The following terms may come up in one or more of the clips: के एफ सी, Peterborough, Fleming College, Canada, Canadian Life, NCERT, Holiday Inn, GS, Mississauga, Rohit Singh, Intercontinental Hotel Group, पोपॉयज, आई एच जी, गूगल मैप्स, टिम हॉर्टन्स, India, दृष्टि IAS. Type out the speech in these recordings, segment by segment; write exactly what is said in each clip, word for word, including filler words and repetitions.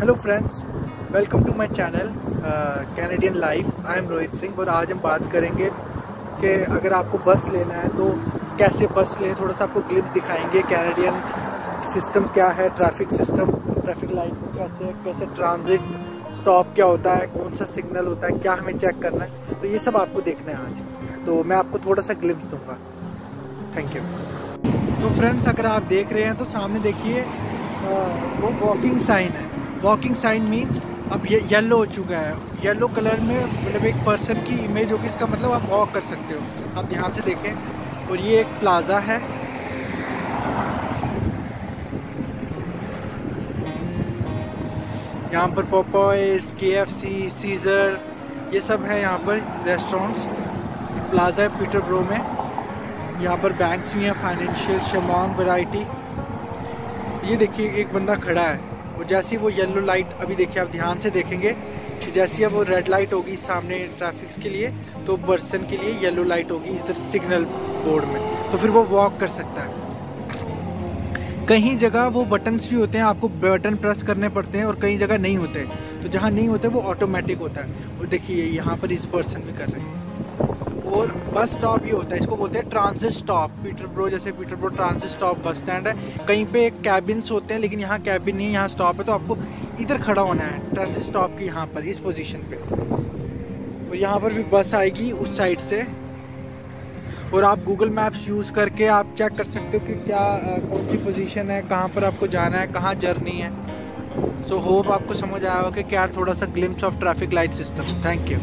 Hello friends, welcome to my channel Canadian life. I am Rohit Singh और आज हम बात करेंगे कि अगर आपको बस लेना है तो कैसे बस लें। थोड़ा सा आपको ग्लिप दिखाएंगे कैनेडियन सिस्टम क्या है, ट्रैफिक सिस्टम, ट्रैफिक लाइट कैसे कैसे ट्रांजिट स्टॉप क्या होता है, कौन सा सिग्नल होता है, क्या हमें चेक करना है, तो ये सब आपको देखना है आज। तो मैं आपको थोड़ा सा ग्लिप दूँगा। Thank you. तो फ्रेंड्स, अगर आप देख रहे हैं तो सामने देखिए वो वॉकिंग साइन है। वॉकिंग साइन मीन्स अब ये येलो हो चुका है, येलो कलर में मतलब एक पर्सन की इमेज होगी, इसका मतलब आप वॉक कर सकते हो। आप ध्यान से देखें। और ये एक प्लाजा है, यहाँ पर पोपॉयज, के एफ सी, सीजर, ये सब है यहाँ पर रेस्टोरेंट्स। प्लाजा है पीटरब्रो में। यहाँ पर बैंक्स भी हैं, फाइनेंशियल, शमान, वैरायटी। ये देखिए एक बंदा खड़ा है और जैसे वो येलो लाइट, अभी देखिए आप ध्यान से देखेंगे, जैसी अब वो रेड लाइट होगी सामने ट्रैफिक्स के लिए तो पर्सन के लिए येलो लाइट होगी इधर सिग्नल बोर्ड में, तो फिर वो वॉक कर सकता है। कहीं जगह वो बटन्स भी होते हैं, आपको बटन प्रेस करने पड़ते हैं, और कहीं जगह नहीं होते, तो जहाँ नहीं होते वो ऑटोमेटिक होता है। और देखिए यहाँ पर इस पर्सन भी कर रहे हैं। और बस स्टॉप ये होता है, इसको बोलते हैं ट्रांजिट स्टॉप। पीटरब्रो, जैसे Peterborough transit stop bus stand है। कहीं पे कैबिन्स होते हैं लेकिन यहाँ कैबिन नहीं, यहाँ स्टॉप है, तो आपको इधर खड़ा होना है ट्रांजिट स्टॉप के यहाँ पर, इस पोजीशन पे। और यहाँ पर भी बस आएगी उस साइड से, और आप गूगल मैप्स यूज़ करके आप चेक कर सकते हो कि क्या आ, कौन सी पोजीशन है, कहाँ पर आपको जाना है, कहाँ जर्नी है। सो so, होप आपको समझ आया हो कि क्या थोड़ा सा glimpse of traffic light system. Thank you.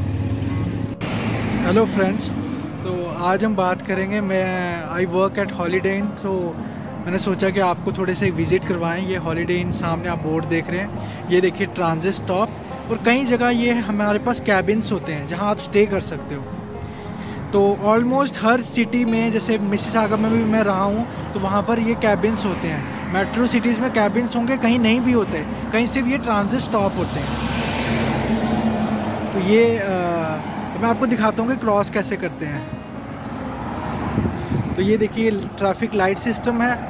Hello friends, तो आज हम बात करेंगे, मैं I work at Holiday Inn, तो मैंने सोचा कि आपको थोड़े से विज़िट करवाएं। ये हॉलीडे इन, सामने आप बोर्ड देख रहे हैं, ये देखिए ट्रांजिट स्टॉप। और कई जगह ये हमारे पास कैबिन्स होते हैं जहां आप स्टे कर सकते हो। तो ऑलमोस्ट हर सिटी में, जैसे मिसिसागा में भी मैं रहा हूँ, तो वहाँ पर ये कैबिन्स होते हैं। मेट्रो सिटीज़ में कैबिन्स होंगे, कहीं नहीं भी होते, कहीं सिर्फ ये ट्रांजिट स्टॉप होते हैं। तो ये आ, मैं आपको दिखाता हूँ कि क्रॉस कैसे करते हैं। तो ये देखिए ट्रैफिक लाइट सिस्टम है, और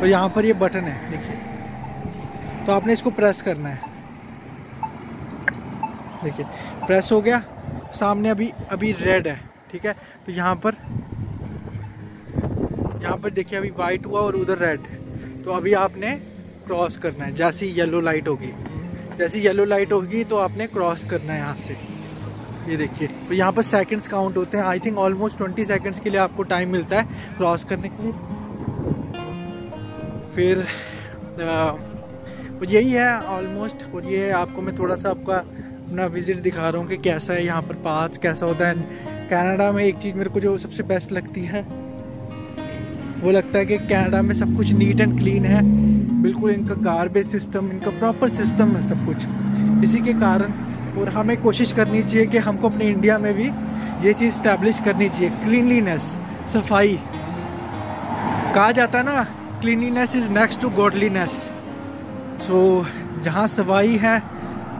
तो यहाँ पर ये बटन है, देखिए, तो आपने इसको प्रेस करना है। देखिए प्रेस हो गया, सामने अभी अभी रेड है, ठीक है, तो यहाँ पर यहाँ पर देखिए अभी वाइट हुआ और उधर रेड है, तो अभी आपने क्रॉस करना है। जैसी येलो लाइट होगी, जैसी येलो लाइट होगी तो आपने क्रॉस करना है यहाँ से। ये देखिए, तो यहाँ पर सेकंड्स काउंट होते हैं। आई थिंक ऑलमोस्ट बीस सेकंड्स के लिए आपको टाइम मिलता है क्रॉस करने के लिए। फिर आ, यही है ऑलमोस्ट। और ये आपको मैं थोड़ा सा आपका अपना विजिट दिखा रहा हूँ कि कैसा है यहाँ पर पाथ, कैसा होता है। कनाडा में एक चीज़ मेरे को जो सबसे बेस्ट लगती है वो लगता है कि कनाडा में सब कुछ नीट एंड क्लीन है, बिल्कुल। इनका गार्बेज सिस्टम, इनका प्रॉपर सिस्टम है सब कुछ, इसी के कारण। और हमें कोशिश करनी चाहिए कि हमको अपने इंडिया में भी ये चीज़ इस्टेब्लिश करनी चाहिए, क्लीनलीनेस, सफाई। कहा जाता है ना, cleanliness is next to godliness. So जहाँ सफाई है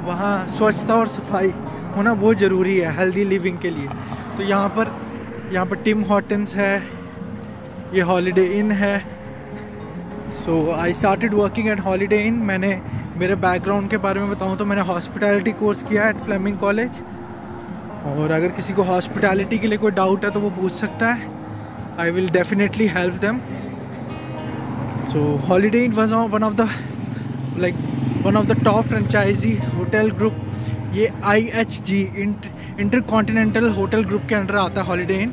वहाँ स्वच्छता और सफाई होना बहुत ज़रूरी है हेल्दी लिविंग के लिए। तो यहाँ पर यहाँ पर टिम हॉर्टन्स है, ये हॉलीडे इन है। So I started working at Holiday Inn. मैंने मेरे बैकग्राउंड के बारे में बताऊं तो मैंने हॉस्पिटैलिटी कोर्स किया है एट फ्लेमिंग कॉलेज, और अगर किसी को हॉस्पिटैलिटी के लिए कोई डाउट है तो वो पूछ सकता है। I will definitely help them. So Holiday Inn was one of the like one of the top franchise hotel group. ये आई एच जी InterContinental hotel group के अंडर आता है हॉलीडे इन,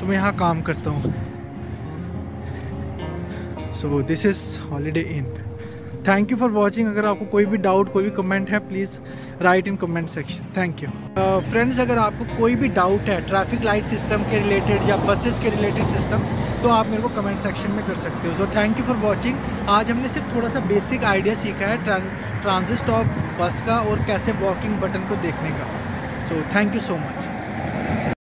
तो मैं यहाँ काम करता हूँ। So this is Holiday Inn. Thank you for watching. अगर आपको कोई भी डाउट, कोई भी कमेंट है, please write in comment section. Thank you friends. अगर आपको कोई भी डाउट है ट्रैफिक लाइट सिस्टम के रिलेटेड या बसेस के रिलेटेड सिस्टम, तो आप मेरे को कमेंट सेक्शन में कर सकते हो। तो थैंक यू फॉर वॉचिंग। आज हमने सिर्फ थोड़ा सा बेसिक आइडिया सीखा है ट्रां, ट्रांजिट स्टॉप बस का, और कैसे वॉकिंग बटन को देखने का। So thank you so much.